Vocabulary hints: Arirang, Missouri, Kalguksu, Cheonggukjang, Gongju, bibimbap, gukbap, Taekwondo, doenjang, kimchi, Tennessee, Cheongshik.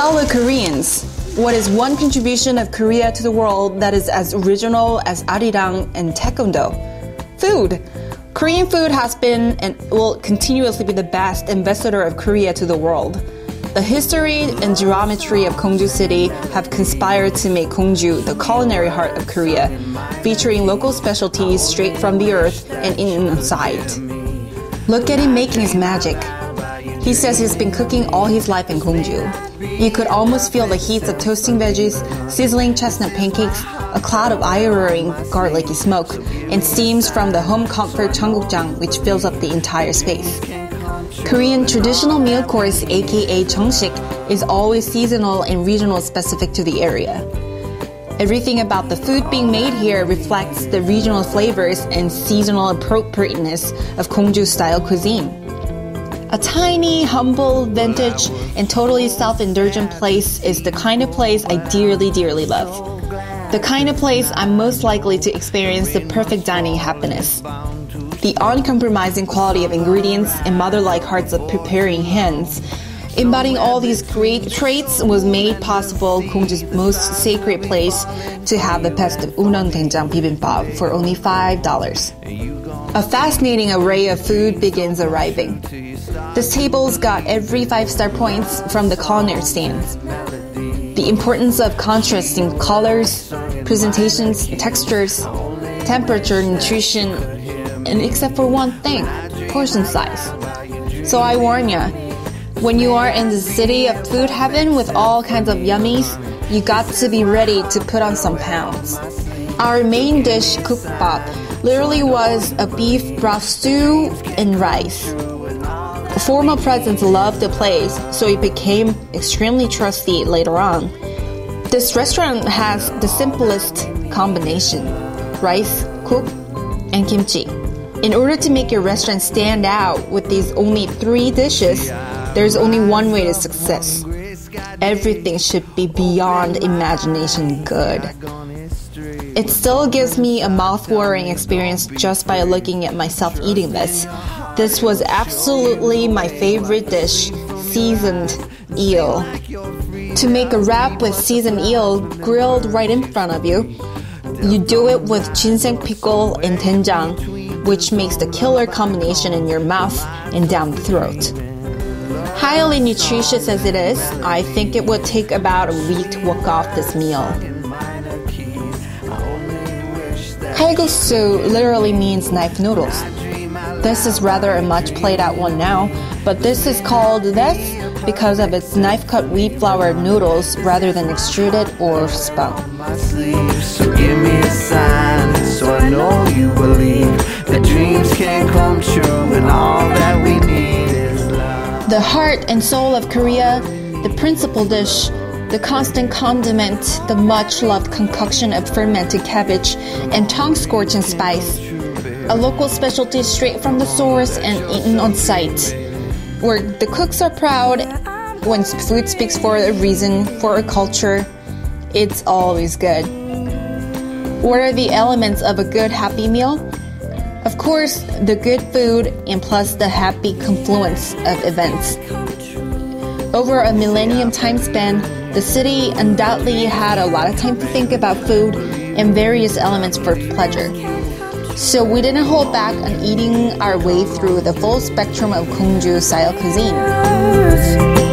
Fellow Koreans, what is one contribution of Korea to the world that is as original as Arirang and Taekwondo? Food! Korean food has been and will continuously be the best ambassador of Korea to the world. The history and geometry of Gongju City have conspired to make Gongju the culinary heart of Korea, featuring local specialties straight from the earth and inside. Look at him making his magic. He says he's been cooking all his life in Gongju. You could almost feel the heat of toasting veggies, sizzling chestnut pancakes, a cloud of eye-roaring, garlicky smoke, and steams from the home comfort Cheonggukjang, which fills up the entire space. Korean traditional meal course, aka Cheongshik, is always seasonal and regional specific to the area. Everything about the food being made here reflects the regional flavors and seasonal appropriateness of Gongju-style cuisine. A tiny, humble, vintage, and totally self-indulgent place is the kind of place I dearly love. The kind of place I'm most likely to experience the perfect dining happiness. The uncompromising quality of ingredients and mother-like hearts of preparing hands. Embodying all these great traits was made possible Gongju's most sacred place to have the best of Unang doenjang bibimbap for only $5. A fascinating array of food begins arriving. This table's got every 5-star points from the culinary stands. The importance of contrasting colors, presentations, textures, temperature, nutrition, and except for one thing, portion size. So I warn ya, when you are in the city of food heaven with all kinds of yummies, you got to be ready to put on some pounds. Our main dish, gukbap, literally was a beef broth stew and rice. Formal presence loved the place, so it became extremely trusty later on. This restaurant has the simplest combination, rice, cook, and kimchi. In order to make your restaurant stand out with these only 3 dishes, there's only one way to success. Everything should be beyond imagination good. It still gives me a mouth-watering experience just by looking at myself eating this. This was absolutely my favorite dish, seasoned eel. To make a wrap with seasoned eel grilled right in front of you, you do it with ginseng pickle and doenjang, which makes the killer combination in your mouth and down the throat. Highly nutritious as it is, I think it would take about a week to walk off this meal. Kalguksu literally means knife noodles. This is rather a much played out one now, but this is called this because of its knife cut wheat flour noodles rather than extruded or spun. So give me a sign so I know you believe. The dreams can come true and all that we need is love. The heart and soul of Korea, the principal dish, the constant condiment, the much-loved concoction of fermented cabbage and tongue-scorching spice, a local specialty straight from the source and eaten on site, where the cooks are proud when food speaks for a reason, for a culture. It's always good. What are the elements of a good happy meal? Of course, the good food and plus the happy confluence of events. Over a millennium time span, the city undoubtedly had a lot of time to think about food and various elements for pleasure. So we didn't hold back on eating our way through the full spectrum of Gongju-style cuisine.